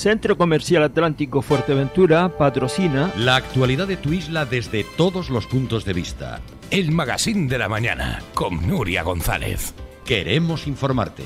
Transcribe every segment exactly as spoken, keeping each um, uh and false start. Centro Comercial Atlántico Fuerteventura patrocina la actualidad de tu isla desde todos los puntos de vista. El Magacín de la Mañana con Nuria González. Queremos informarte.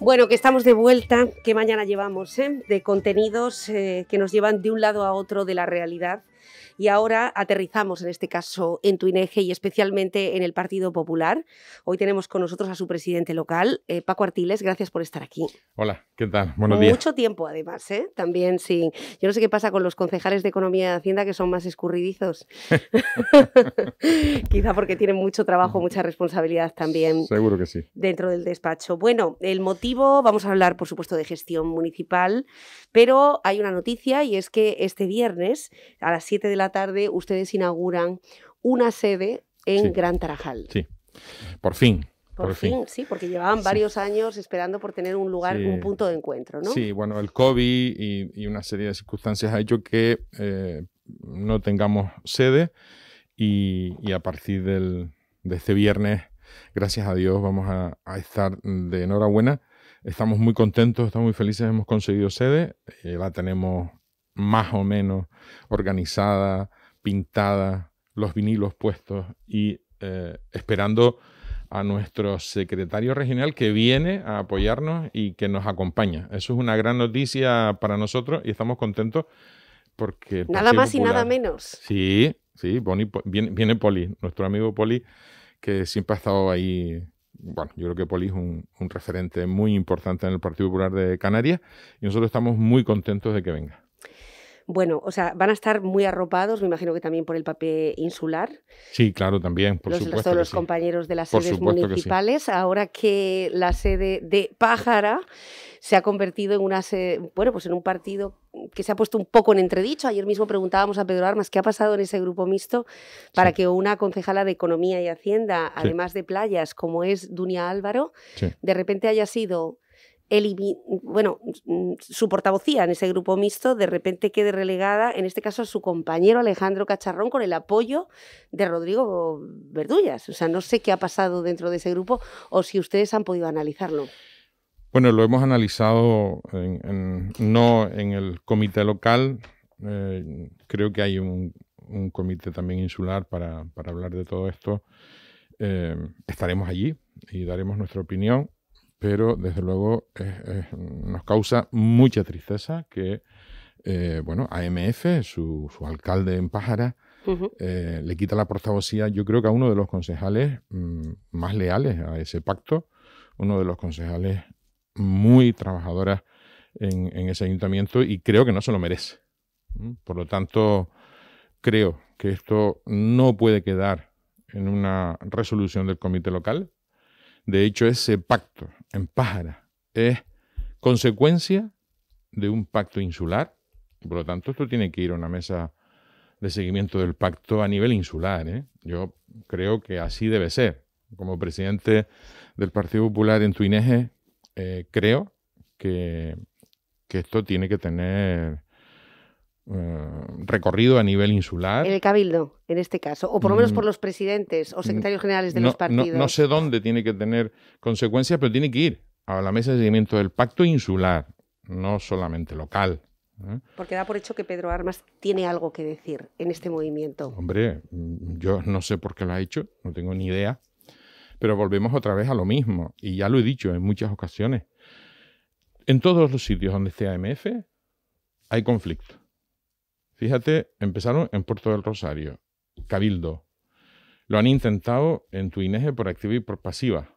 Bueno, que estamos de vuelta, que mañana llevamos ¿eh? de contenidos eh, que nos llevan de un lado a otro de la realidad, y ahora aterrizamos en este caso en Tuineje y especialmente en el Partido Popular. Hoy tenemos con nosotros a su presidente local, eh, Paco Artiles, gracias por estar aquí. Hola, ¿qué tal? Buenos días. Mucho tiempo además, ¿eh? También sí. Yo no sé qué pasa con los concejales de Economía y de Hacienda, que son más escurridizos. Quizá porque tienen mucho trabajo, mucha responsabilidad también. Seguro que sí. Dentro del despacho. Bueno, el motivo vamos a hablar, por supuesto, de gestión municipal, pero hay una noticia, y es que este viernes a las siete de la tarde ustedes inauguran una sede en sí. Gran Tarajal. Sí, por fin. Por, por fin, fin, sí, porque llevaban varios sí. años esperando por tener un lugar, sí. un punto de encuentro, ¿no? Sí, bueno, el COVID y, y una serie de circunstancias ha hecho que eh, no tengamos sede y, y a partir del, de este viernes, gracias a Dios, vamos a, a estar de enhorabuena. Estamos muy contentos, estamos muy felices, hemos conseguido sede, eh, la tenemos más o menos organizada, pintada, los vinilos puestos y eh, esperando a nuestro secretario regional, que viene a apoyarnos y que nos acompaña. Eso es una gran noticia para nosotros y estamos contentos porque... Nada más y nada menos. Sí, sí, Boni, viene, viene Poli, nuestro amigo Poli, que siempre ha estado ahí... Bueno, yo creo que Poli es un, un referente muy importante en el Partido Popular de Canarias y nosotros estamos muy contentos de que venga. Bueno, o sea, van a estar muy arropados, me imagino que también por el papel insular. Sí, claro, también, por los, supuesto. Todos los sí. compañeros de las por sedes municipales, que sí. ahora que la sede de Pájara se ha convertido en una sede, bueno, pues en un partido que se ha puesto un poco en entredicho. Ayer mismo preguntábamos a Pedro Armas qué ha pasado en ese grupo mixto para sí. que una concejala de Economía y Hacienda, además sí. de playas, como es Dunia Álvaro, sí. de repente haya sido... Elimin... bueno, su portavocía en ese grupo mixto de repente quede relegada, en este caso a su compañero Alejandro Cacharrón, con el apoyo de Rodrigo Verdullas. O sea, no sé qué ha pasado dentro de ese grupo o si ustedes han podido analizarlo. Bueno, lo hemos analizado en, en, no en el comité local. Eh, creo que hay un, un comité también insular para, para hablar de todo esto. Eh, estaremos allí y daremos nuestra opinión. Pero desde luego eh, eh, nos causa mucha tristeza que eh, bueno, A M F, su, su alcalde en Pájara, uh-huh. eh, le quita la portavocía, yo creo que a uno de los concejales mmm, más leales a ese pacto, uno de los concejales muy trabajadoras en, en ese ayuntamiento, y creo que no se lo merece. Por lo tanto, creo que esto no puede quedar en una resolución del comité local. De hecho, ese pacto en Pájara es consecuencia de un pacto insular. Por lo tanto, esto tiene que ir a una mesa de seguimiento del pacto a nivel insular, ¿eh? Yo creo que así debe ser. Como presidente del Partido Popular en Tuineje, eh, creo que, que esto tiene que tener... Uh, recorrido a nivel insular. En el Cabildo, en este caso, o por lo menos por los presidentes o secretarios generales de no, los partidos. No, no sé dónde tiene que tener consecuencias, pero tiene que ir a la mesa de seguimiento del pacto insular, no solamente local. ¿Eh? Porque da por hecho que Pedro Armas tiene algo que decir en este movimiento. Hombre, yo no sé por qué lo ha hecho, no tengo ni idea, pero volvemos otra vez a lo mismo, y ya lo he dicho en muchas ocasiones. En todos los sitios donde esté A M F hay conflicto. Fíjate, empezaron en Puerto del Rosario, Cabildo. Lo han intentado en Tuineje por activa y por pasiva.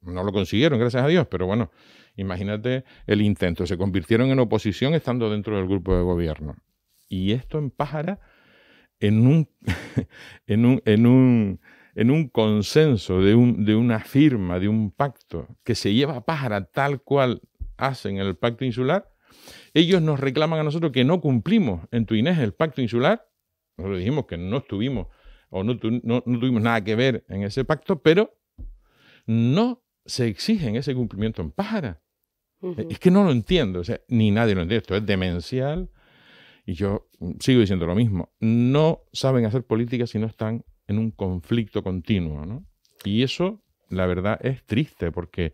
No lo consiguieron, gracias a Dios, pero bueno, imagínate el intento. Se convirtieron en oposición estando dentro del grupo de gobierno. Y esto en Pájara, en un, en un, en un, en un consenso de, un, de una firma, de un pacto, que se lleva a Pájara tal cual hacen el pacto insular. Ellos nos reclaman a nosotros que no cumplimos en Tuineje el pacto insular. Nosotros dijimos que no estuvimos o no, tu, no, no tuvimos nada que ver en ese pacto, pero no se exigen ese cumplimiento en Pájara. Uh-huh. Es que no lo entiendo, o sea, ni nadie lo entiende. Esto es demencial, y yo sigo diciendo lo mismo, no saben hacer política si no están en un conflicto continuo, ¿no? Y eso, la verdad, es triste, porque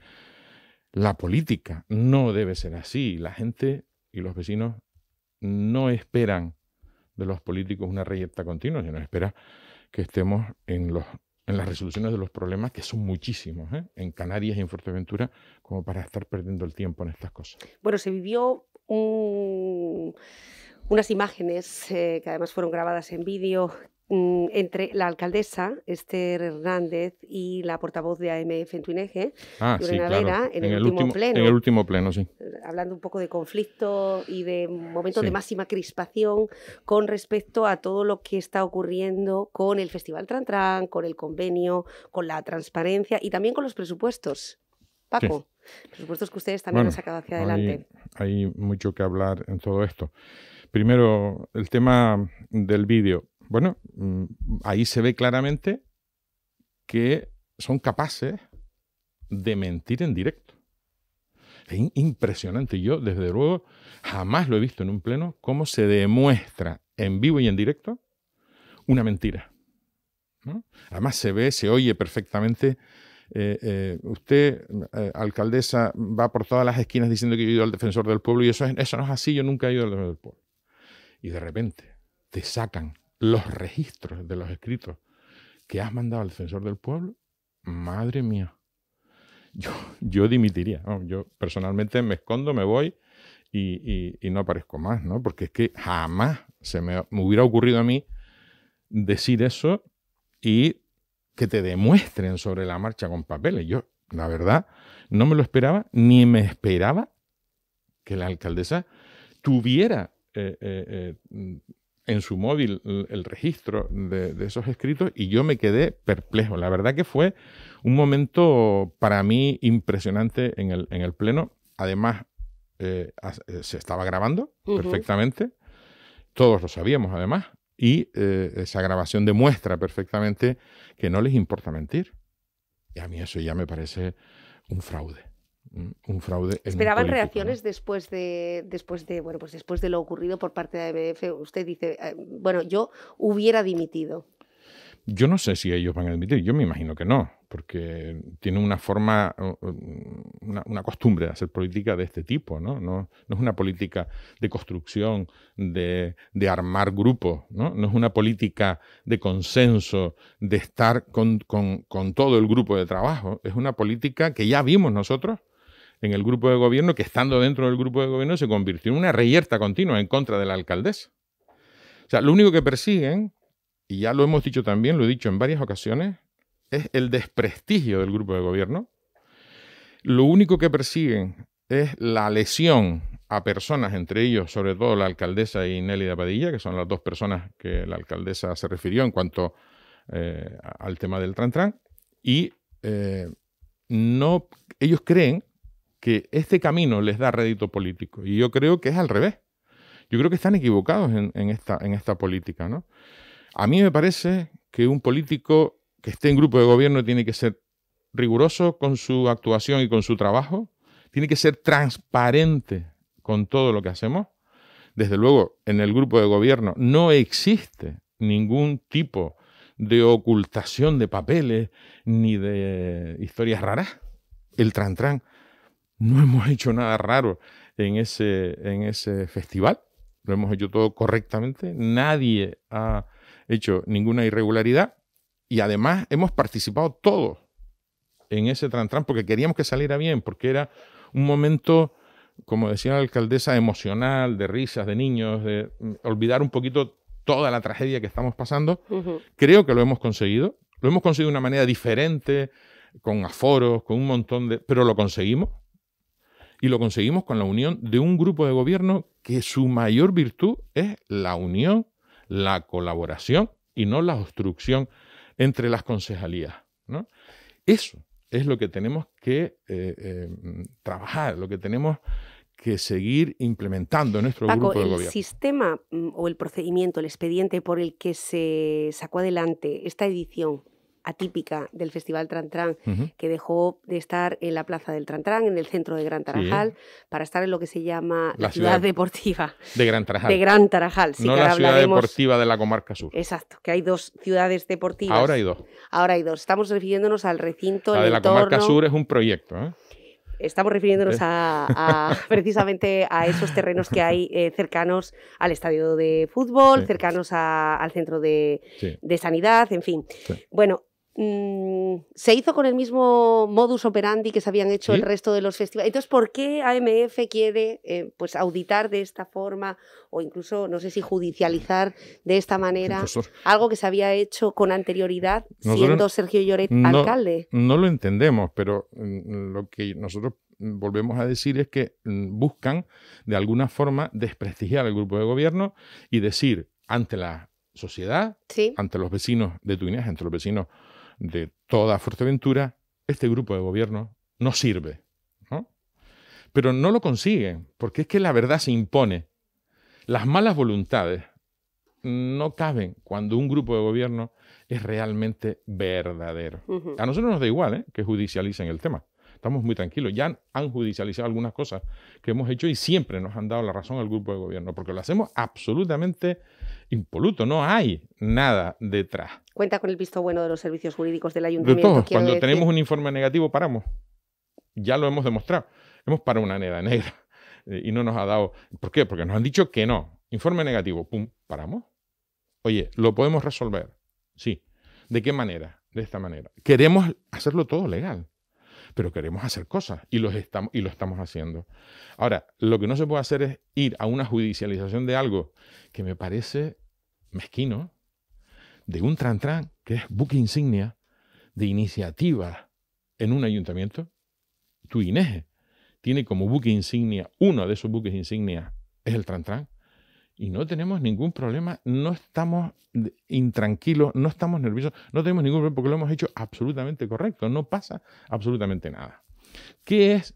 la política no debe ser así. La gente y los vecinos no esperan de los políticos una reyerta continua, sino esperan que estemos en los... en las resoluciones de los problemas, que son muchísimos, ¿eh? En Canarias y en Fuerteventura, como para estar perdiendo el tiempo en estas cosas. Bueno, se vivió un, unas imágenes eh, que además fueron grabadas en vídeo mm, entre la alcaldesa, Esther Hernández, y la portavoz de A M F en Tuineje, ah, sí, claro. Vera, en, en el, el último pleno. En el último pleno, sí. Hablando un poco de conflicto y de momentos sí. de máxima crispación con respecto a todo lo que está ocurriendo con el Festival Tran Tran, con el convenio, con la transparencia y también con los presupuestos. Paco, sí. presupuestos que ustedes también bueno, han sacado hacia adelante. Hay, hay mucho que hablar en todo esto. Primero, el tema del vídeo. Bueno, ahí se ve claramente que son capaces de mentir en directo. Es impresionante. Yo, desde luego, jamás lo he visto en un pleno cómo se demuestra en vivo y en directo una mentira, ¿no? Además se ve, se oye perfectamente. Eh, eh, usted, eh, alcaldesa, va por todas las esquinas diciendo que yo he ido al defensor del pueblo y eso, es, eso no es así, yo nunca he ido al defensor del pueblo. Y de repente te sacan los registros de los escritos que has mandado al defensor del pueblo. Madre mía. Yo, yo dimitiría, ¿no? Yo personalmente me escondo, me voy y, y, y no aparezco más, ¿no? Porque es que jamás se me, me hubiera ocurrido a mí decir eso y que te demuestren sobre la marcha con papeles. Yo, la verdad, no me lo esperaba, ni me esperaba que la alcaldesa tuviera eh, eh, eh, en su móvil el registro de, de esos escritos, y yo me quedé perplejo. La verdad que fue un momento para mí impresionante en el, en el pleno. Además, eh, se estaba grabando uh-huh. perfectamente, todos lo sabíamos además, y eh, esa grabación demuestra perfectamente que no les importa mentir. Y a mí eso ya me parece un fraude. Un fraude. ¿Esperaban un reacciones después de después de bueno pues después de lo ocurrido por parte de A M F? Usted dice, eh, bueno, yo hubiera dimitido. Yo no sé si ellos van a dimitir, yo me imagino que no, porque tienen una forma, una, una costumbre de hacer política de este tipo, ¿no? No, no es una política de construcción, de, de armar grupos, ¿no? No es una política de consenso, de estar con, con, con todo el grupo de trabajo. Es una política que ya vimos nosotros en el grupo de gobierno, que estando dentro del grupo de gobierno se convirtió en una reyerta continua en contra de la alcaldesa. O sea, lo único que persiguen, y ya lo hemos dicho también, lo he dicho en varias ocasiones, es el desprestigio del grupo de gobierno. Lo único que persiguen es la lesión a personas, entre ellos, sobre todo la alcaldesa y Nelia Padilla, que son las dos personas que la alcaldesa se refirió en cuanto eh, al tema del Tran Tran, y eh, no, ellos creen que este camino les da rédito político. Y yo creo que es al revés. Yo creo que están equivocados en, en, esta, en esta política, ¿no? A mí me parece que un político que esté en grupo de gobierno tiene que ser riguroso con su actuación y con su trabajo. Tiene que ser transparente con todo lo que hacemos. Desde luego, en el grupo de gobierno no existe ningún tipo de ocultación de papeles ni de historias raras. El Tran Tran. No hemos hecho nada raro en ese, en ese festival. Lo hemos hecho todo correctamente. Nadie ha hecho ninguna irregularidad. Y además hemos participado todos en ese Tran Tran porque queríamos que saliera bien, porque era un momento, como decía la alcaldesa, emocional, de risas, de niños, de olvidar un poquito toda la tragedia que estamos pasando. Uh-huh. Creo que lo hemos conseguido. Lo hemos conseguido de una manera diferente, con aforos, con un montón de... Pero lo conseguimos. Y lo conseguimos con la unión de un grupo de gobierno que su mayor virtud es la unión, la colaboración y no la obstrucción entre las concejalías, ¿no? Eso es lo que tenemos que eh, eh, trabajar, lo que tenemos que seguir implementando en nuestro Paco, grupo de gobierno. ¿El sistema o el procedimiento, el expediente por el que se sacó adelante esta edición atípica del Festival Tran Tran, uh-huh. que dejó de estar en la plaza del Tran Tran, en el centro de Gran Tarajal, sí. para estar en lo que se llama la, la ciudad, ciudad deportiva. De Gran Tarajal. De Gran Tarajal. Sí, no que la ciudad hablaremos... deportiva de la comarca sur. Exacto, que hay dos ciudades deportivas. Ahora hay dos. Ahora hay dos. Estamos refiriéndonos al recinto, la el de la entorno... comarca sur es un proyecto, ¿eh? Estamos refiriéndonos a, a, precisamente a esos terrenos que hay eh, cercanos al estadio de fútbol, sí. cercanos a, al centro de, sí. de sanidad, en fin. Sí. Bueno, mmm, se hizo con el mismo modus operandi que se habían hecho ¿Sí? el resto de los festivales. Entonces, ¿por qué A M F quiere eh, pues auditar de esta forma o incluso, no sé si judicializar de esta manera algo que se había hecho con anterioridad nosotros siendo Sergio Lloret no, alcalde? No lo entendemos, pero lo que nosotros volvemos a decir es que buscan de alguna forma desprestigiar el grupo de gobierno y decir ante la sociedad, ¿Sí? ante los vecinos de Tuineje, ante los vecinos de toda Fuerteventura, este grupo de gobierno no sirve, ¿no? Pero no lo consiguen, porque es que la verdad se impone. Las malas voluntades no caben cuando un grupo de gobierno es realmente verdadero. Uh-huh. A nosotros nos da igual, ¿eh?, que judicialicen el tema. Estamos muy tranquilos. Ya han, han judicializado algunas cosas que hemos hecho y siempre nos han dado la razón al grupo de gobierno, porque lo hacemos absolutamente impoluto. No hay nada detrás. Cuenta con el visto bueno de los servicios jurídicos del ayuntamiento. De todos. Cuando decir... tenemos un informe negativo, paramos. Ya lo hemos demostrado. Hemos parado una neda negra. Y no nos ha dado... ¿Por qué? Porque nos han dicho que no. Informe negativo. Pum, paramos. Oye, ¿lo podemos resolver? Sí. ¿De qué manera? De esta manera. Queremos hacerlo todo legal, pero queremos hacer cosas y, los estamos, y lo estamos haciendo. Ahora, lo que no se puede hacer es ir a una judicialización de algo que me parece mezquino, de un Tran Tran, que es buque insignia de iniciativa en un ayuntamiento, Tuineje. Tiene como buque insignia, uno de sus buques insignia es el Tran Tran, y no tenemos ningún problema, no estamos intranquilos, no estamos nerviosos, no tenemos ningún problema porque lo hemos hecho absolutamente correcto, no pasa absolutamente nada. ¿Qué es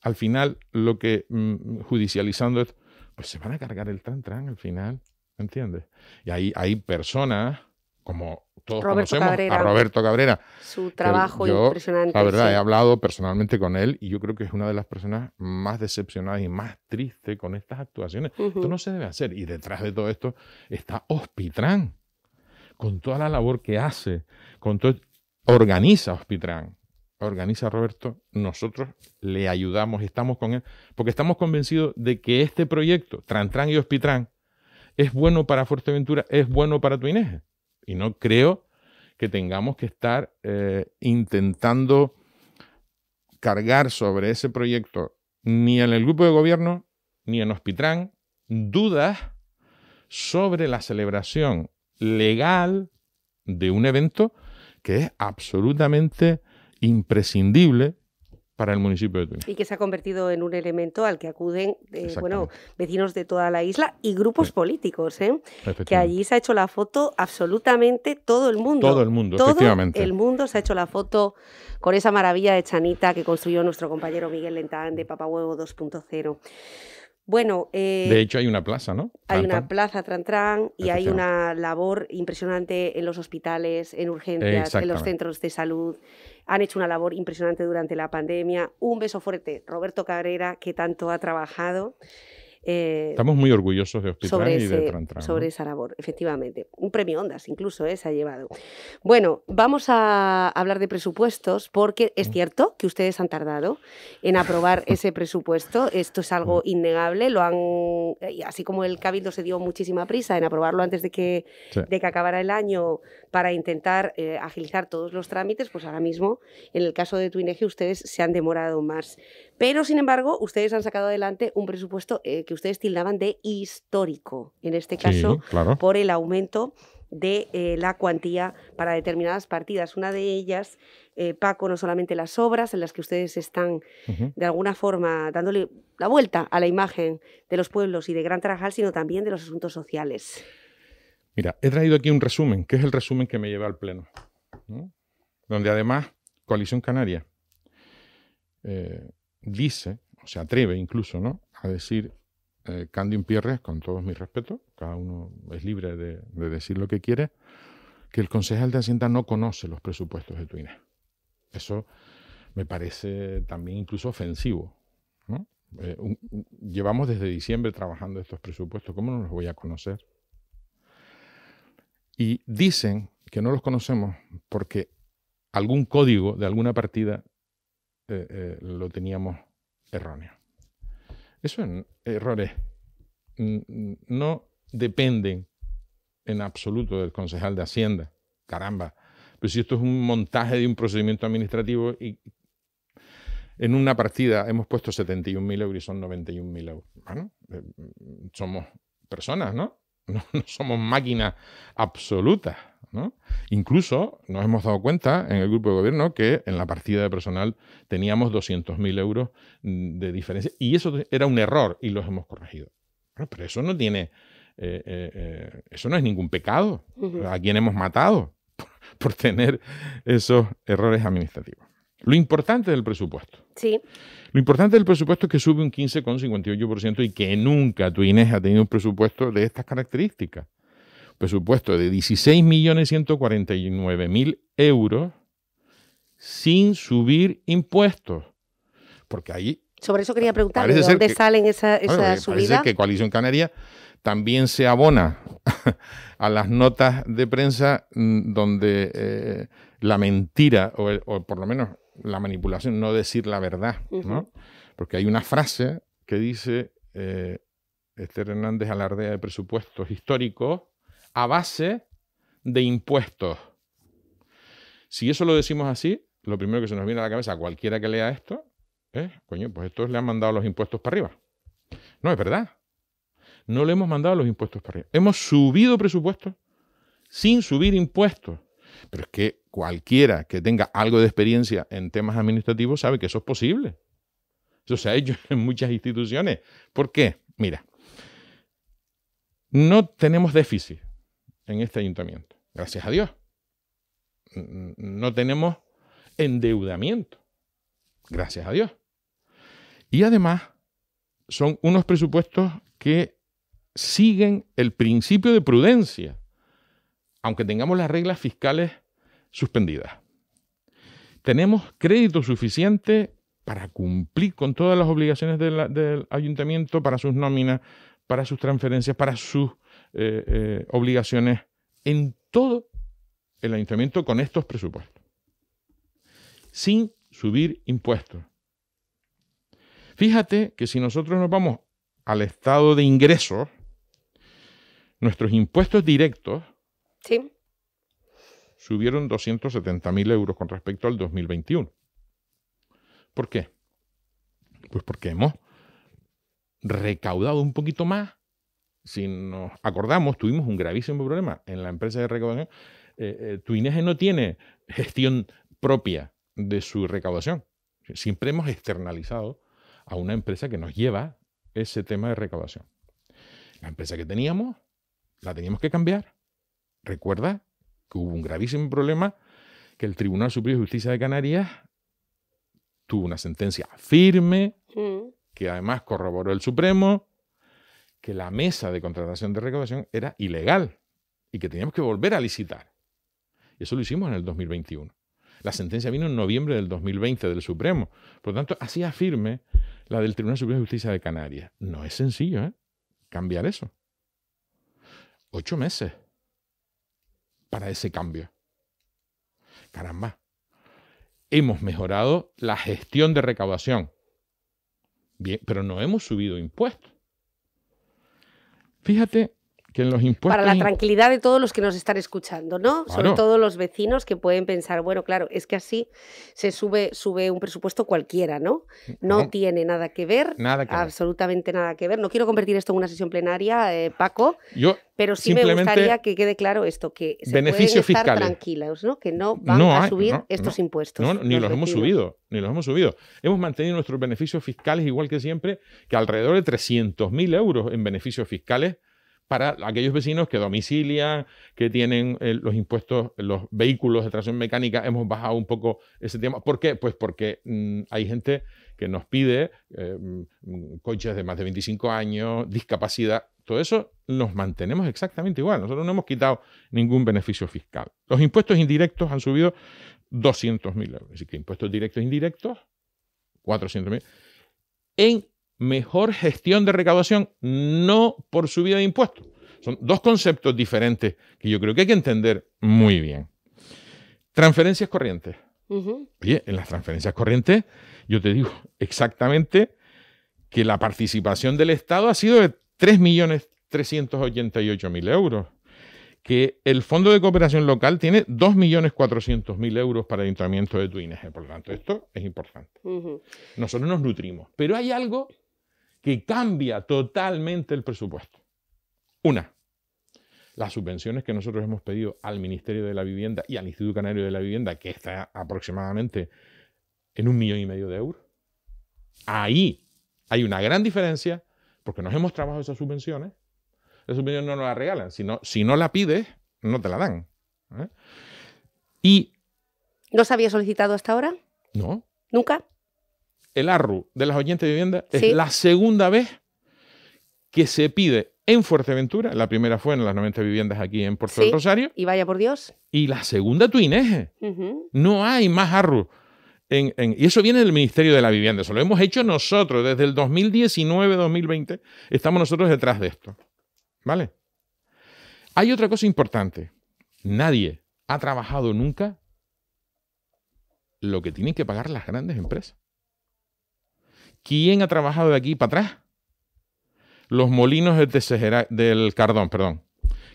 al final lo que mmm, judicializando esto? Pues se van a cargar el Tran Tran al final, ¿entiendes? Y ahí hay personas como todos Roberto conocemos Cabrera, a Roberto Cabrera. Su trabajo yo, impresionante. La verdad, sí. he hablado personalmente con él y yo creo que es una de las personas más decepcionadas y más tristes con estas actuaciones. Uh-huh. Esto no se debe hacer. Y detrás de todo esto está Hospitrán, con toda la labor que hace, con todo, organiza Hospitrán, organiza Roberto. Nosotros le ayudamos, estamos con él, porque estamos convencidos de que este proyecto, Tran Tran y Hospitrán, es bueno para Fuerteventura, es bueno para Tuineje. Y no creo que tengamos que estar eh, intentando cargar sobre ese proyecto ni en el grupo de gobierno ni en Hospitrán dudas sobre la celebración legal de un evento que es absolutamente imprescindible para el municipio de Tuineje. Y que se ha convertido en un elemento al que acuden eh, bueno, vecinos de toda la isla y grupos sí. políticos, ¿eh? que allí se ha hecho la foto absolutamente todo el mundo. Todo el mundo, todo efectivamente. El mundo se ha hecho la foto con esa maravilla de chanita que construyó nuestro compañero Miguel Lentán de Papahuevo dos punto cero. Bueno, eh, de hecho hay una plaza, ¿no? Tran, hay una tran. plaza Tran Tran y hay una labor impresionante en los hospitales, en urgencias, en los centros de salud. Han hecho una labor impresionante durante la pandemia. Un beso fuerte, Roberto Cabrera, que tanto ha trabajado. Eh, Estamos muy orgullosos de Hospitrán y ese, de Tran Tran, ¿no? Sobre esa labor, efectivamente. Un premio Ondas incluso eh, se ha llevado. Bueno, vamos a hablar de presupuestos porque es cierto que ustedes han tardado en aprobar ese presupuesto. Esto es algo innegable. Lo han, así como el Cabildo se dio muchísima prisa en aprobarlo antes de que, sí. de que acabara el año para intentar eh, agilizar todos los trámites, pues ahora mismo, en el caso de Tuineje, ustedes se han demorado más. Pero, sin embargo, ustedes han sacado adelante un presupuesto eh, que ustedes tildaban de histórico, en este caso, sí, claro. por el aumento de eh, la cuantía para determinadas partidas. Una de ellas, eh, Paco, no solamente las obras en las que ustedes están, uh-huh. de alguna forma, dándole la vuelta a la imagen de los pueblos y de Gran Tarajal, sino también de los asuntos sociales. Mira, he traído aquí un resumen, que es el resumen que me lleva al Pleno, ¿no? Donde, además, Coalición Canaria eh, dice, o se atreve incluso, ¿no?, a decir... Eh, Candy Pierres, con todos mis respetos, cada uno es libre de, de decir lo que quiere, que el concejal de Hacienda no conoce los presupuestos de Tuineje. Eso me parece también incluso ofensivo, ¿no? Eh, un, un, llevamos desde diciembre trabajando estos presupuestos, ¿cómo no los voy a conocer? Y dicen que no los conocemos porque algún código de alguna partida eh, eh, lo teníamos erróneo. Esos errores no dependen en absoluto del concejal de Hacienda. Caramba, pero si esto es un montaje de un procedimiento administrativo y en una partida hemos puesto setenta y un mil euros y son noventa y un mil euros. Bueno, eh, somos personas, ¿no? No, no somos máquinas absolutas, ¿no? Incluso nos hemos dado cuenta en el grupo de gobierno que en la partida de personal teníamos doscientos mil euros de diferencia y eso era un error y los hemos corregido. Bueno, pero eso no tiene, eh, eh, eso no es ningún pecado. Uh-huh. ¿A quién hemos matado por, por tener esos errores administrativos? Lo importante del presupuesto. Sí. Lo importante del presupuesto es que sube un quince coma cincuenta y ocho por ciento y que nunca Tuineje ha tenido un presupuesto de estas características. Presupuesto de dieciséis millones ciento cuarenta y nueve mil euros sin subir impuestos. Porque ahí... Sobre eso quería preguntarle, ¿de dónde que, salen esa, esa bueno, subida? Parece que Coalición Canaria también se abona a las notas de prensa donde eh, la mentira, o, el, o por lo menos la manipulación, no decir la verdad, uh-huh. ¿no? Porque hay una frase que dice eh, Esther Hernández alardea de presupuestos históricos a base de impuestos. Si eso lo decimos así, lo primero que se nos viene a la cabeza a cualquiera que lea esto es, coño, pues estos le han mandado los impuestos para arriba. No, es verdad. No le hemos mandado los impuestos para arriba. Hemos subido presupuestos sin subir impuestos. Pero es que cualquiera que tenga algo de experiencia en temas administrativos sabe que eso es posible. Eso se ha hecho en muchas instituciones. ¿Por qué? Mira, no tenemos déficit en este ayuntamiento, gracias a Dios. No tenemos endeudamiento, gracias a Dios. Y además son unos presupuestos que siguen el principio de prudencia, aunque tengamos las reglas fiscales suspendidas. Tenemos crédito suficiente para cumplir con todas las obligaciones de la, del ayuntamiento, para sus nóminas, para sus transferencias, para sus eh, eh, obligaciones en todo el ayuntamiento con estos presupuestos, sin subir impuestos. Fíjate que si nosotros nos vamos al estado de ingresos, nuestros impuestos directos sí. subieron doscientos setenta mil euros con respecto al dos mil veintiuno. ¿Por qué? Pues porque hemos recaudado un poquito más. Si nos acordamos, tuvimos un gravísimo problema en la empresa de recaudación. Eh, eh, Tuineje no tiene gestión propia de su recaudación. Siempre hemos externalizado a una empresa que nos lleva ese tema de recaudación. La empresa que teníamos, la teníamos que cambiar. Recuerda que hubo un gravísimo problema, que el Tribunal Superior de Justicia de Canarias tuvo una sentencia firme, mm. que además corroboró el Supremo, que la mesa de contratación de recaudación era ilegal y que teníamos que volver a licitar. Eso lo hicimos en el dos mil veintiuno. La sentencia vino en noviembre del dos mil veinte del Supremo. Por lo tanto, hacía firme la del Tribunal Superior de Justicia de Canarias. No es sencillo, ¿eh? Cambiar eso. Ocho meses para ese cambio. Caramba. Hemos mejorado la gestión de recaudación. Bien, pero no hemos subido impuestos. Fíjate que en los impuestos... Para la tranquilidad de todos los que nos están escuchando, ¿no? Claro. Sobre todo los vecinos que pueden pensar, bueno, claro, es que así se sube, sube un presupuesto cualquiera, ¿no? No, no. tiene nada que ver, nada que absolutamente ver. nada que ver. No quiero convertir esto en una sesión plenaria, eh, Paco, Yo pero sí me gustaría que quede claro esto, que se beneficios pueden estar fiscales. tranquilos, ¿no? Que no van no hay, a subir no, estos no, impuestos. No, no, ni los, los hemos subido, ni los hemos subido. Hemos mantenido nuestros beneficios fiscales igual que siempre, que alrededor de trescientos mil euros en beneficios fiscales para aquellos vecinos que domicilian, que tienen eh, los impuestos, los vehículos de tracción mecánica. Hemos bajado un poco ese tema. ¿Por qué? Pues porque mmm, hay gente que nos pide eh, coches de más de veinticinco años, discapacidad. Todo eso los mantenemos exactamente igual. Nosotros no hemos quitado ningún beneficio fiscal. Los impuestos indirectos han subido doscientos mil euros. Así que impuestos directos e indirectos, cuatrocientos mil. En mejor gestión de recaudación, no por subida de impuestos. Son dos conceptos diferentes que yo creo que hay que entender muy bien. Transferencias corrientes. Uh-huh. Oye, en las transferencias corrientes yo te digo exactamente que la participación del Estado ha sido de tres millones trescientos ochenta y ocho mil euros, que el Fondo de Cooperación Local tiene dos millones cuatrocientos mil euros para el Ayuntamiento de Tuineje. Por lo tanto, esto es importante. Uh-huh. Nosotros nos nutrimos. Pero hay algo que cambia totalmente el presupuesto. Una, las subvenciones que nosotros hemos pedido al Ministerio de la Vivienda y al Instituto Canario de la Vivienda, que está aproximadamente en un millón y medio de euros. Ahí hay una gran diferencia, porque nos hemos trabajado esas subvenciones. Las subvenciones no nos las regalan. Si no, si no la pides, no te la dan. ¿Eh? Y ¿no se había solicitado hasta ahora? No. ¿Nunca? El ARRU de las oyentes de vivienda es ¿sí? la segunda vez que se pide en Fuerteventura. La primera fue en las noventa viviendas aquí en Puerto ¿sí? del Rosario. Y vaya por Dios. Y la segunda, Tuineje. Uh-huh. No hay más ARRU. En, en, y eso viene del Ministerio de la Vivienda. Eso lo hemos hecho nosotros. Desde el dos mil diecinueve dos mil veinte estamos nosotros detrás de esto. ¿Vale? Hay otra cosa importante. Nadie ha trabajado nunca lo que tienen que pagar las grandes empresas. ¿Quién ha trabajado de aquí para atrás? Los molinos del, Tejera, del Cardón, perdón.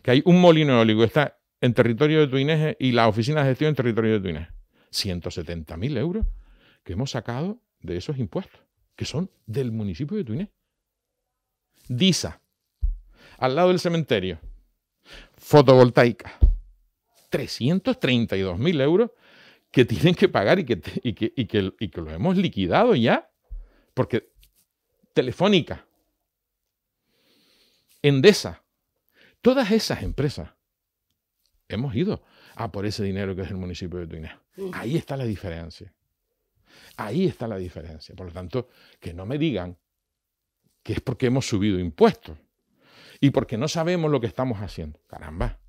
Que hay un molino eólico que está en territorio de Tuineje y la oficina de gestión en territorio de Tuineje. ciento setenta mil euros que hemos sacado de esos impuestos, que son del municipio de Tuineje. DISA, al lado del cementerio, fotovoltaica, trescientos treinta y dos mil euros que tienen que pagar y que, y que, y que, y que los hemos liquidado ya. Porque Telefónica, Endesa, todas esas empresas, hemos ido a por ese dinero que es el municipio de Tuineje. Ahí está la diferencia. Ahí está la diferencia. Por lo tanto, que no me digan que es porque hemos subido impuestos y porque no sabemos lo que estamos haciendo. Caramba.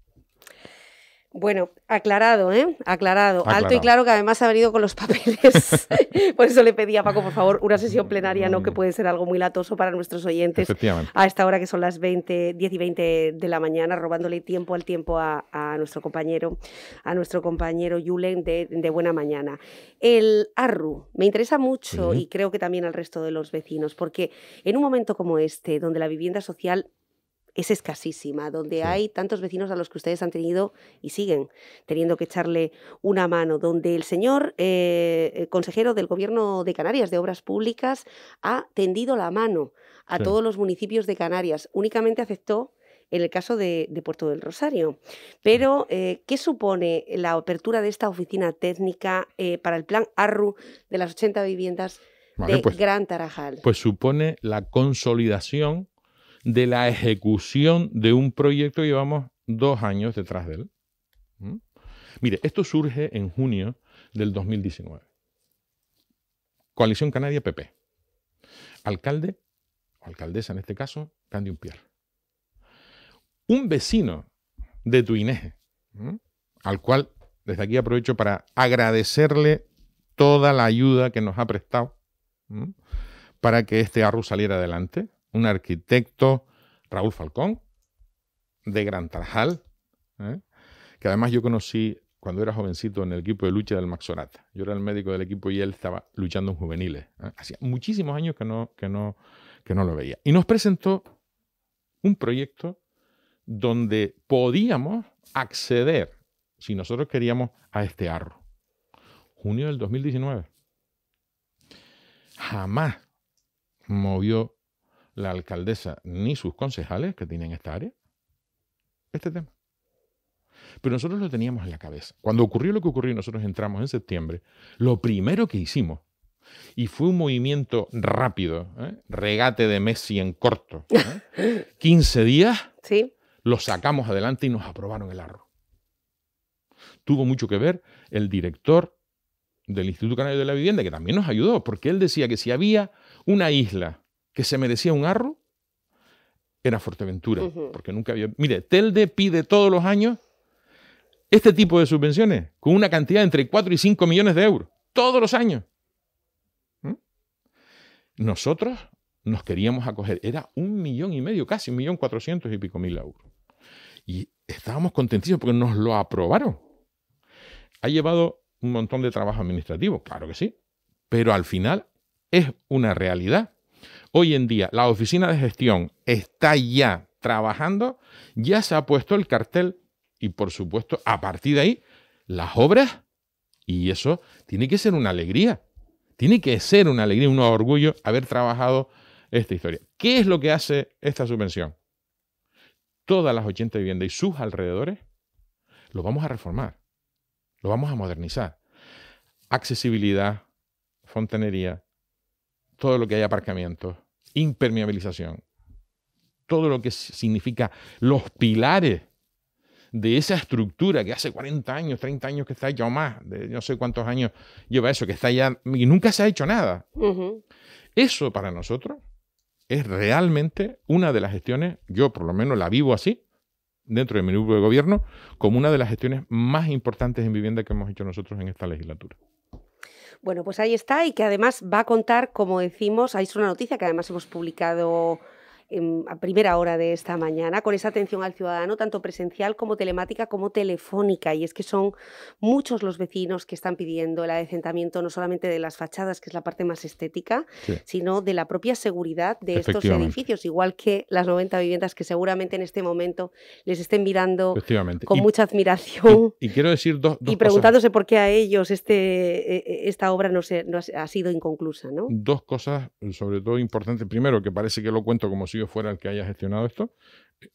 Bueno, aclarado, ¿eh? Aclarado. aclarado. Alto y claro, que además ha venido con los papeles. Por eso le pedí a Paco, por favor, una sesión plenaria, ¿no? Que puede ser algo muy latoso para nuestros oyentes. A esta hora que son las veinte, diez y veinte de la mañana, robándole tiempo al tiempo a, a nuestro compañero, a nuestro compañero Julen de, de Buena Mañana. El ARRU me interesa mucho, uh-huh, y creo que también al resto de los vecinos, porque en un momento como este, donde la vivienda social es escasísima, donde sí hay tantos vecinos a los que ustedes han tenido y siguen teniendo que echarle una mano, donde el señor eh, el consejero del Gobierno de Canarias de Obras Públicas ha tendido la mano a sí todos los municipios de Canarias. Únicamente aceptó en el caso de, de Puerto del Rosario. Pero, eh, ¿qué supone la apertura de esta oficina técnica eh, para el plan ARRU de las ochenta viviendas vale, de pues, Gran Tarajal? Pues supone la consolidación de la ejecución de un proyecto que llevamos dos años detrás de él. ¿Mm? Mire, esto surge en junio del dos mil diecinueve. Coalición Canaria, P P. Alcalde, o alcaldesa en este caso, Candy Unpier. Un vecino de Tuineje, ¿Mm? al cual desde aquí aprovecho para agradecerle toda la ayuda que nos ha prestado, ¿Mm? para que este ARRU saliera adelante. Un arquitecto, Raúl Falcón, de Gran Tarajal, ¿eh? que además yo conocí cuando era jovencito en el equipo de lucha del Maxorata. Yo era el médico del equipo y él estaba luchando en juveniles. ¿eh? Hacía muchísimos años que no, que, no, que no lo veía. Y nos presentó un proyecto donde podíamos acceder, si nosotros queríamos, a este ARRU. Junio del dos mil diecinueve. Jamás movió la alcaldesa ni sus concejales que tienen esta área este tema. Pero nosotros lo teníamos en la cabeza. Cuando ocurrió lo que ocurrió, nosotros entramos en septiembre, lo primero que hicimos, y fue un movimiento rápido, ¿eh? regate de Messi en corto, ¿eh? quince días, ¿sí? lo sacamos adelante y nos aprobaron el A R R U. Tuvo mucho que ver el director del Instituto Canario de la Vivienda, que también nos ayudó, porque él decía que si había una isla que se merecía un A R R U, era Fuerteventura, uh-huh. porque nunca había... Mire, Telde pide todos los años este tipo de subvenciones, con una cantidad entre cuatro y cinco millones de euros, todos los años. ¿Mm? Nosotros nos queríamos acoger, era un millón y medio, casi un millón cuatrocientos y pico mil euros. Y estábamos contentísimos porque nos lo aprobaron. Ha llevado un montón de trabajo administrativo, claro que sí, pero al final es una realidad. Hoy en día la oficina de gestión está ya trabajando, ya se ha puesto el cartel y por supuesto a partir de ahí las obras, y eso tiene que ser una alegría, tiene que ser una alegría, un orgullo haber trabajado esta historia. ¿Qué es lo que hace esta subvención? Todas las ochenta viviendas y sus alrededores lo vamos a reformar, lo vamos a modernizar. Accesibilidad, fontanería, todo lo que hay aparcamientos, impermeabilización, todo lo que significa los pilares de esa estructura que hace cuarenta años, treinta años que está hecha o más, de no sé cuántos años lleva eso, que está ya y nunca se ha hecho nada. Uh-huh. Eso para nosotros es realmente una de las gestiones, yo por lo menos la vivo así, dentro de mi grupo de gobierno, como una de las gestiones más importantes en vivienda que hemos hecho nosotros en esta legislatura. Bueno, pues ahí está, y que además va a contar, como decimos, ahí es una noticia que además hemos publicado en, a primera hora de esta mañana, con esa atención al ciudadano, tanto presencial como telemática como telefónica, y es que son muchos los vecinos que están pidiendo el adecentamiento no solamente de las fachadas, que es la parte más estética, sí. sino de la propia seguridad de estos edificios, igual que las noventa viviendas que seguramente en este momento les estén mirando con y, mucha admiración y, y quiero decir dos, dos y preguntándose cosas. Por qué a ellos este, esta obra no, se, no ha sido inconclusa, ¿no? Dos cosas sobre todo importantes. Primero, que parece que lo cuento como si yo fuera el que haya gestionado esto,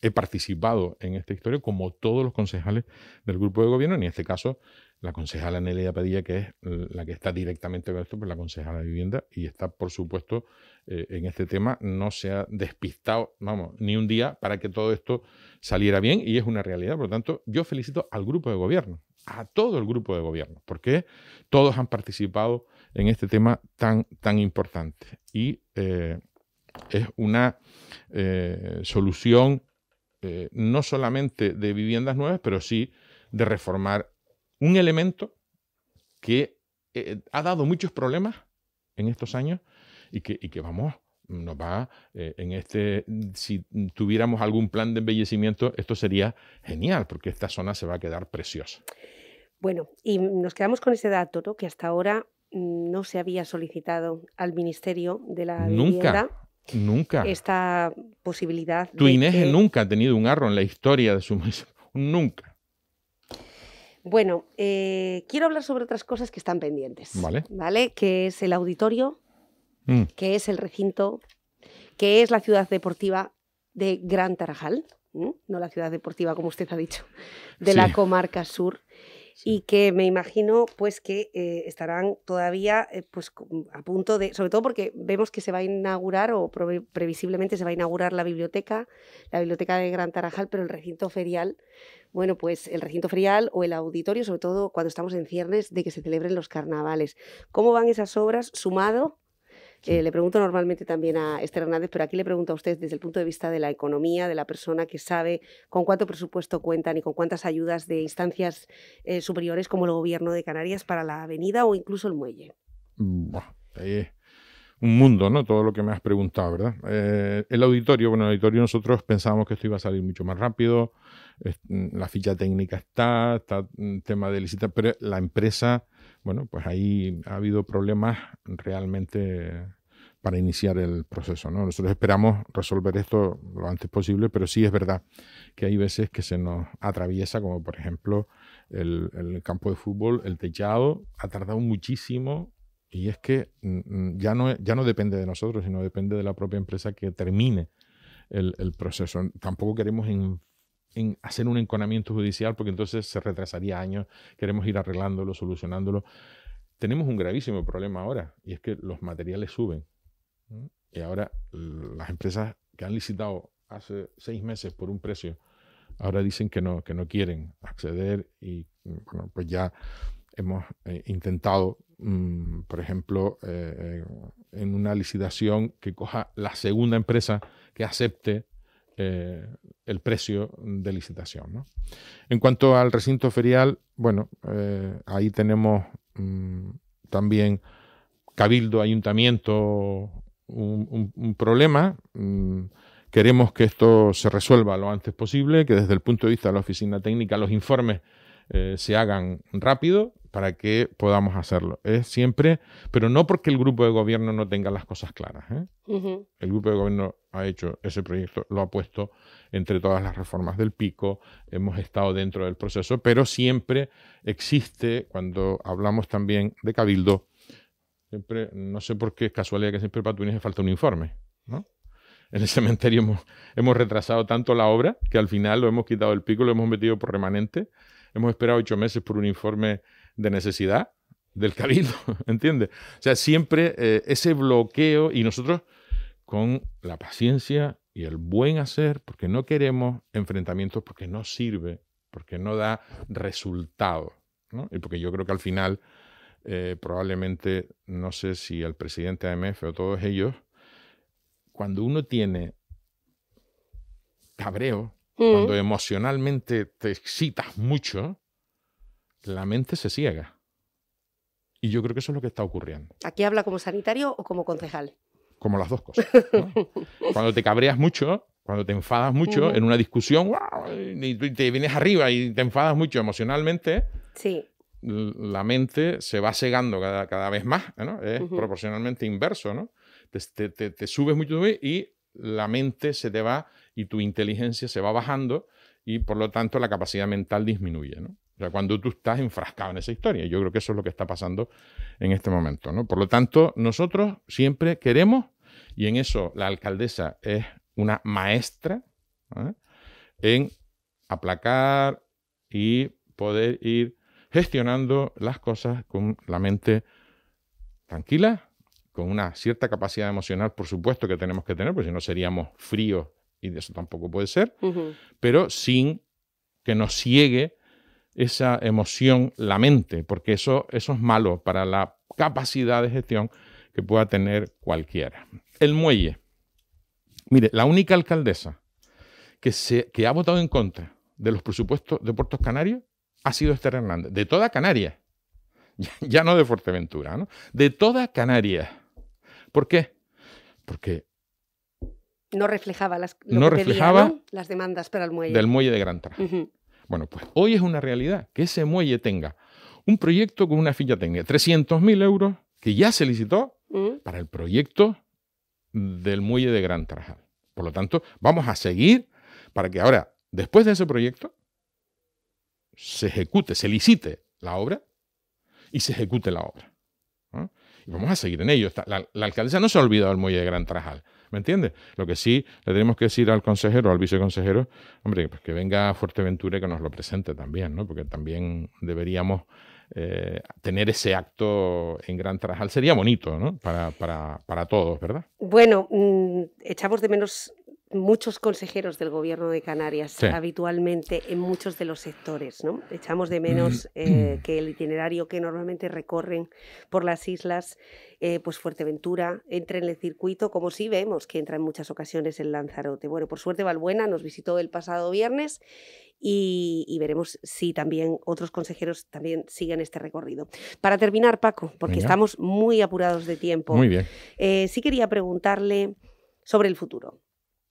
he participado en esta historia como todos los concejales del grupo de gobierno, y en este caso la concejala Nelia Padilla, que es la que está directamente con esto, pues la concejala de vivienda, y está por supuesto eh, en este tema, no se ha despistado, vamos, ni un día para que todo esto saliera bien, y es una realidad. Por lo tanto, yo felicito al grupo de gobierno, a todo el grupo de gobierno, porque todos han participado en este tema tan, tan importante, y eh, es una eh, solución eh, no solamente de viviendas nuevas, pero sí de reformar un elemento que eh, ha dado muchos problemas en estos años y que, y que vamos, nos va eh, en este... Si tuviéramos algún plan de embellecimiento, esto sería genial, porque esta zona se va a quedar preciosa. Bueno, y nos quedamos con ese dato, ¿no? Que hasta ahora no se había solicitado al Ministerio de la Vivienda. Nunca. Nunca. Esta posibilidad. Tuineje que... nunca ha tenido un A R R U en la historia de su municipio. Nunca. Bueno, eh, quiero hablar sobre otras cosas que están pendientes. Vale. ¿Vale? Que es el auditorio, mm. que es el recinto, que es la ciudad deportiva de Gran Tarajal, ¿no? No la ciudad deportiva, como usted ha dicho, de sí. la comarca sur. Sí. Y que me imagino pues que eh, estarán todavía eh, pues a punto de, sobre todo porque vemos que se va a inaugurar o pre previsiblemente se va a inaugurar la biblioteca, la biblioteca de Gran Tarajal, pero el recinto ferial, bueno pues el recinto ferial o el auditorio, sobre todo cuando estamos en ciernes de que se celebren los carnavales. ¿Cómo van esas obras sumado? Sí. Eh, le pregunto normalmente también a Esther Hernández, pero aquí le pregunto a usted desde el punto de vista de la economía, de la persona que sabe con cuánto presupuesto cuentan y con cuántas ayudas de instancias eh, superiores como el Gobierno de Canarias para la avenida o incluso el muelle. Bueno, eh, un mundo, ¿no? Todo lo que me has preguntado, ¿verdad? Eh, el auditorio, bueno, el auditorio nosotros pensábamos que esto iba a salir mucho más rápido, eh, la ficha técnica está, está el tema de licitación, pero la empresa... Bueno, pues ahí ha habido problemas realmente para iniciar el proceso, ¿no? Nosotros esperamos resolver esto lo antes posible, pero sí es verdad que hay veces que se nos atraviesa, como por ejemplo el, el campo de fútbol, el techado, ha tardado muchísimo y es que ya no, ya no depende de nosotros, sino depende de la propia empresa que termine el, el proceso. Tampoco queremos en en hacer un enconamiento judicial, porque entonces se retrasaría años, queremos ir arreglándolo, solucionándolo. Tenemos un gravísimo problema ahora, y es que los materiales suben. Y ahora las empresas que han licitado hace seis meses por un precio Ahora dicen que no, que no quieren acceder y, bueno, pues ya hemos eh, intentado, mm, por ejemplo, eh, en una licitación que coja la segunda empresa que acepte eh, el precio de licitación, ¿no? En cuanto al recinto ferial, bueno, eh, ahí tenemos mm, también Cabildo, Ayuntamiento, un, un, un problema. Mm, Queremos que esto se resuelva lo antes posible, que desde el punto de vista de la oficina técnica los informes eh, se hagan rápido para que podamos hacerlo. Es siempre, pero no porque el grupo de gobierno no tenga las cosas claras, ¿eh? Uh-huh. El grupo de gobierno ha hecho ese proyecto, lo ha puesto entre todas las reformas del pico, hemos estado dentro del proceso, pero siempre existe, cuando hablamos también de Cabildo, siempre, no sé por qué es casualidad que siempre para Tuineje falta un informe, ¿no? En el cementerio hemos, hemos retrasado tanto la obra que al final lo hemos quitado del pico, lo hemos metido por remanente. Hemos esperado ocho meses por un informe de necesidad del Cabildo, ¿entiendes? O sea, siempre eh, ese bloqueo, y nosotros con la paciencia y el buen hacer, porque no queremos enfrentamientos, porque no sirve, porque no da resultado, ¿no? Y porque yo creo que al final eh, probablemente, no sé si el presidente de A M F o todos ellos, cuando uno tiene cabreo, mm. cuando emocionalmente te excitas mucho, la mente se ciega. Y yo creo que eso es lo que está ocurriendo. ¿Aquí habla como sanitario o como concejal? Como las dos cosas, ¿no? Cuando te cabreas mucho, cuando te enfadas mucho mm. en una discusión, ¡wow! y te vienes arriba y te enfadas mucho emocionalmente, sí. la mente se va cegando cada, cada vez más, ¿no? Es mm-hmm. proporcionalmente inverso, ¿no? Te, te, te subes mucho y la mente se te va y tu inteligencia se va bajando y por lo tanto la capacidad mental disminuye, ¿no? O sea, cuando tú estás enfrascado en esa historia. Yo creo que eso es lo que está pasando en este momento, ¿no? Por lo tanto, nosotros siempre queremos, y en eso la alcaldesa es una maestra, ¿eh? En aplacar y poder ir gestionando las cosas con la mente tranquila, con una cierta capacidad emocional, por supuesto que tenemos que tener, porque si no seríamos fríos, y de eso tampoco puede ser, uh-huh. pero sin que nos ciegue esa emoción la mente, porque eso, eso es malo para la capacidad de gestión que pueda tener cualquiera. El muelle. Mire, la única alcaldesa que, se, que ha votado en contra de los presupuestos de Puertos Canarios ha sido Esther Hernández, de toda Canarias, ya, ya no de Fuerteventura, ¿no? De toda Canarias. ¿Por qué? Porque no reflejaba las, no reflejaba pedía, ¿no? las demandas para el muelle. Del muelle de Gran Tarajal. Uh-huh. Bueno, pues hoy es una realidad que ese muelle tenga un proyecto con una ficha técnica, trescientos mil euros, que ya se licitó uh-huh. para el proyecto del muelle de Gran Tarajal. Por lo tanto, vamos a seguir para que ahora, después de ese proyecto, se ejecute, se licite la obra y se ejecute la obra, ¿no? Y vamos a seguir en ello. La, la alcaldesa no se ha olvidado del muelle de Gran Tarajal, ¿me entiendes? Lo que sí le tenemos que decir al consejero, al viceconsejero, hombre, pues que venga a Fuerteventura y que nos lo presente también, ¿no? Porque también deberíamos eh, tener ese acto en Gran Tarajal. Sería bonito, ¿no? Para, para, para todos, ¿verdad? Bueno, mmm, echamos de menos muchos consejeros del Gobierno de Canarias, sí. habitualmente en muchos de los sectores, ¿no? Echamos de menos eh, que el itinerario que normalmente recorren por las islas, eh, pues Fuerteventura, entra en el circuito, como sí vemos que entra en muchas ocasiones en Lanzarote. Bueno, por suerte Valbuena nos visitó el pasado viernes y, y veremos si también otros consejeros también siguen este recorrido. Para terminar, Paco, porque Venga. estamos muy apurados de tiempo, muy bien. Eh, sí quería preguntarle sobre el futuro.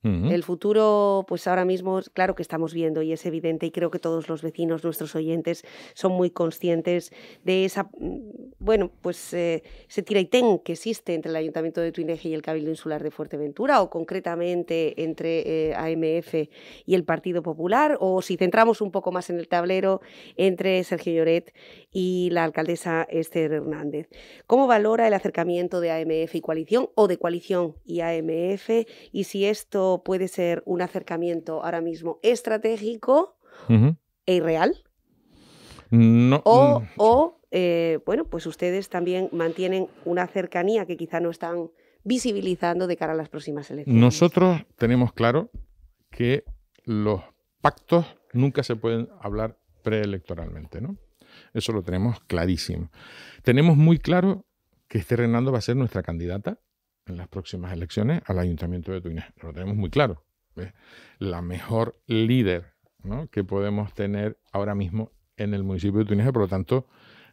Uh-huh. El futuro, pues ahora mismo, claro que estamos viendo y es evidente, y creo que todos los vecinos, nuestros oyentes, son muy conscientes de esa, bueno, pues eh, ese tira y ten que existe entre el Ayuntamiento de Tuineje y el Cabildo Insular de Fuerteventura, o concretamente entre eh, A M F y el Partido Popular, o si centramos un poco más en el tablero, entre Sergio Lloret y la alcaldesa Esther Hernández. ¿Cómo valora el acercamiento de A M F y coalición, o de coalición y A M F, y si esto puede ser un acercamiento ahora mismo estratégico uh-huh. e irreal? No, o, no. o eh, bueno, pues ustedes también mantienen una cercanía que quizá no están visibilizando de cara a las próximas elecciones. Nosotros tenemos claro que los pactos nunca se pueden hablar preelectoralmente, ¿no? Eso lo tenemos clarísimo. Tenemos muy claro que Esther Hernández va a ser nuestra candidata en las próximas elecciones al Ayuntamiento de Tuineje. Lo tenemos muy claro. ¿Ves? La mejor líder, ¿no?, que podemos tener ahora mismo en el municipio de Tuineje. Por lo tanto,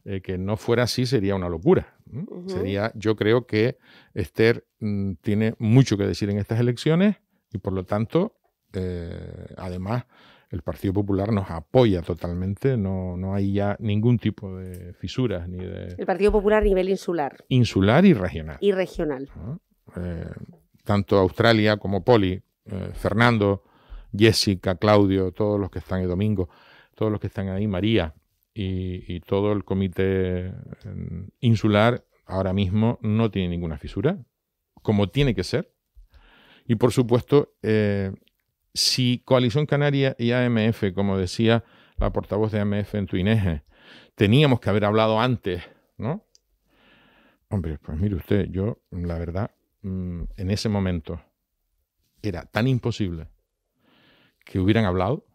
eh, que no fuera así sería una locura. ¿No? Uh-huh. Sería, yo creo que Esther mmm, tiene mucho que decir en estas elecciones y, por lo tanto, eh, además, el Partido Popular nos apoya totalmente, no, no hay ya ningún tipo de fisuras. Ni de... El Partido Popular a nivel insular. Insular y regional. Y regional. ¿No? Eh, tanto Australia como Poli, eh, Fernando, Jessica, Claudio, todos los que están el domingo, todos los que están ahí, María y, y todo el comité eh, insular ahora mismo no tiene ninguna fisura, como tiene que ser. Y por supuesto... Eh, Si Coalición Canaria y A M F, como decía la portavoz de A M F en Tuineje, teníamos que haber hablado antes, ¿no? Hombre, pues mire usted, yo, la verdad, en ese momento era tan imposible que hubieran hablado,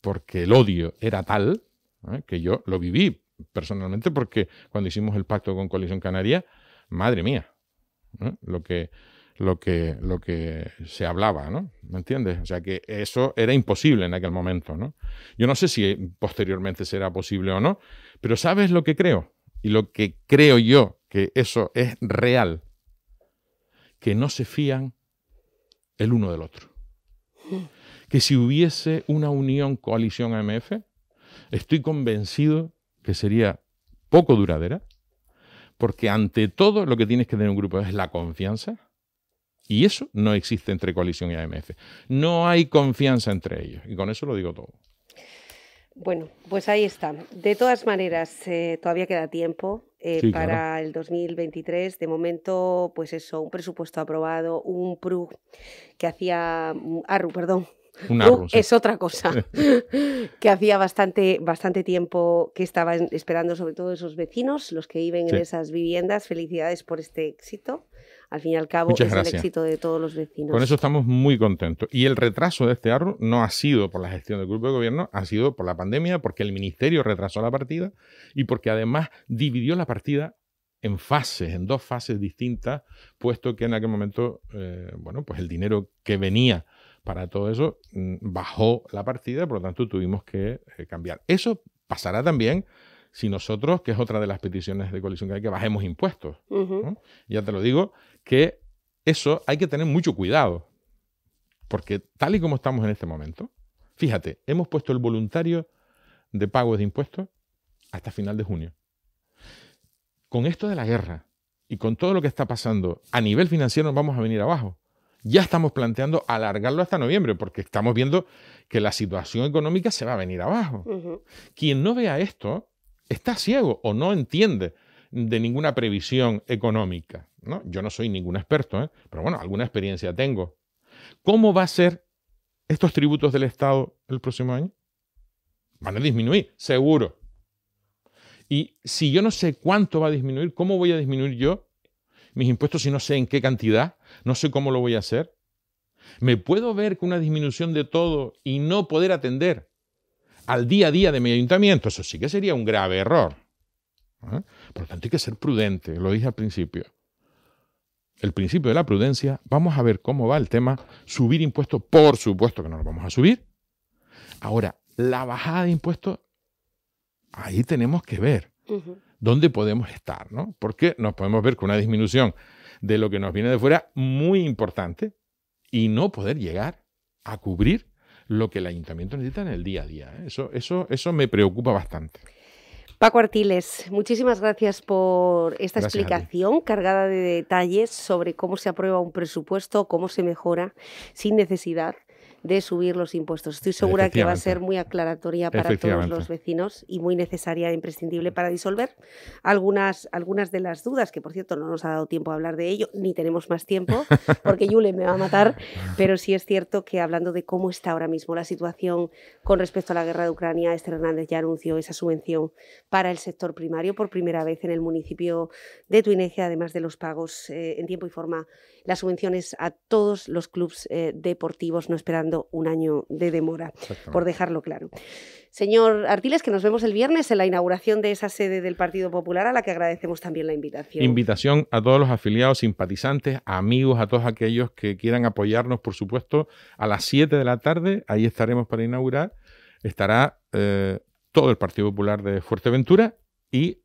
porque el odio era tal, ¿eh?, que yo lo viví personalmente, porque cuando hicimos el pacto con Coalición Canaria, madre mía, ¿eh?, lo que... Lo que, lo que se hablaba, ¿no? ¿Me entiendes? O sea, que eso era imposible en aquel momento, ¿no? Yo no sé si posteriormente será posible o no, pero ¿sabes lo que creo? Y lo que creo yo que eso es real, que no se fían el uno del otro. Que si hubiese una unión coalición A M F, estoy convencido que sería poco duradera, porque ante todo lo que tienes que tener un grupo es la confianza. Y eso no existe entre coalición y A M F. No hay confianza entre ellos. Y con eso lo digo todo. Bueno, pues ahí está. De todas maneras, eh, todavía queda tiempo eh, sí, para claro. el dos mil veintitrés. De momento, pues eso, un presupuesto aprobado, un P R U que hacía... ARRU, perdón. Un ARRU, uh, sí. Es otra cosa que hacía bastante, bastante tiempo que estaban esperando, sobre todo esos vecinos, los que viven sí. en esas viviendas. Felicidades por este éxito. Al fin y al cabo, Muchas es gracias. el éxito de todos los vecinos. Con eso estamos muy contentos. Y el retraso de este ARRU no ha sido por la gestión del grupo de gobierno, ha sido por la pandemia, porque el ministerio retrasó la partida y porque además dividió la partida en fases, en dos fases distintas, puesto que en aquel momento, eh, bueno, pues el dinero que venía para todo eso bajó la partida, por lo tanto tuvimos que eh, cambiar. Eso pasará también si nosotros, que es otra de las peticiones de Coalición Canaria, que bajemos impuestos. Uh-huh. ¿No? Ya te lo digo, que eso hay que tener mucho cuidado, porque tal y como estamos en este momento, fíjate, hemos puesto el voluntario de pagos de impuestos hasta final de junio. Con esto de la guerra y con todo lo que está pasando a nivel financiero nos vamos a venir abajo. Ya estamos planteando alargarlo hasta noviembre, porque estamos viendo que la situación económica se va a venir abajo. Uh-huh. Quien no vea esto está ciego o no entiende de ninguna previsión económica, ¿no? Yo no soy ningún experto, ¿eh? Pero bueno, alguna experiencia tengo. ¿Cómo va a ser estos tributos del Estado el próximo año? Van a disminuir, seguro. Y si yo no sé cuánto va a disminuir, ¿cómo voy a disminuir yo mis impuestos si no sé en qué cantidad? No sé cómo lo voy a hacer. ¿Me puedo ver con una disminución de todo y no poder atender al día a día de mi ayuntamiento? Eso sí que sería un grave error. ¿Eh? Por lo tanto, hay que ser prudente, lo dije al principio. El principio de la prudencia, vamos a ver cómo va el tema. Subir impuestos, por supuesto que no lo vamos a subir. Ahora, la bajada de impuestos, ahí tenemos que ver uh-huh. dónde podemos estar, ¿no? Porque nos podemos ver con una disminución de lo que nos viene de fuera muy importante y no poder llegar a cubrir lo que el ayuntamiento necesita en el día a día. Eso, eso, eso me preocupa bastante. Paco Artiles, muchísimas gracias por esta gracias explicación cargada de detalles sobre cómo se aprueba un presupuesto, cómo se mejora sin necesidad de subir los impuestos. Estoy segura que va a ser muy aclaratoria para todos los vecinos y muy necesaria e imprescindible para disolver algunas, algunas de las dudas, que por cierto no nos ha dado tiempo a hablar de ello, ni tenemos más tiempo, porque Yule me va a matar, pero sí es cierto que hablando de cómo está ahora mismo la situación con respecto a la guerra de Ucrania, Esther Hernández ya anunció esa subvención para el sector primario por primera vez en el municipio de Tuineje, además de los pagos eh, en tiempo y forma, las subvenciones a todos los clubes eh, deportivos, no esperando llevando un año de demora, por dejarlo claro. Señor Artiles, que nos vemos el viernes en la inauguración de esa sede del Partido Popular, a la que agradecemos también la invitación. Invitación a todos los afiliados, simpatizantes, amigos, a todos aquellos que quieran apoyarnos, por supuesto, a las siete de la tarde, ahí estaremos para inaugurar, estará eh, todo el Partido Popular de Fuerteventura y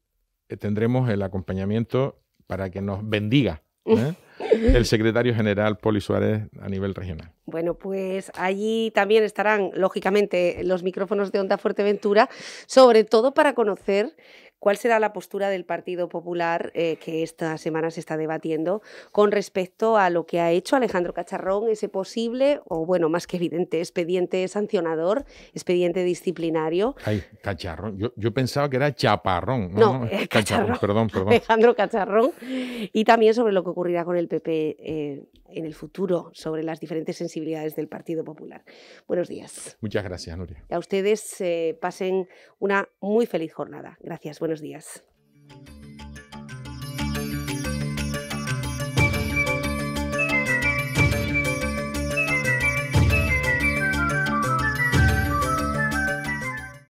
tendremos el acompañamiento para que nos bendiga, ¿eh? El secretario general Poli Suárez a nivel regional. Bueno, pues allí también estarán, lógicamente, los micrófonos de Onda Fuerteventura, sobre todo para conocer cuál será la postura del Partido Popular eh, que esta semana se está debatiendo con respecto a lo que ha hecho Alejandro Cacharrón, ese posible, o bueno, más que evidente, expediente sancionador, expediente disciplinario. Ay, Cacharrón, yo, yo pensaba que era Chaparrón. No, no, eh, Cacharrón, Cacharrón, perdón, perdón. Alejandro Cacharrón. Y también sobre lo que ocurrirá con el P P eh, en el futuro, sobre las diferentes sensibilidades del Partido Popular. Buenos días. Muchas gracias, Nuria. A ustedes eh, pasen una muy feliz jornada. Gracias, buenos días. días.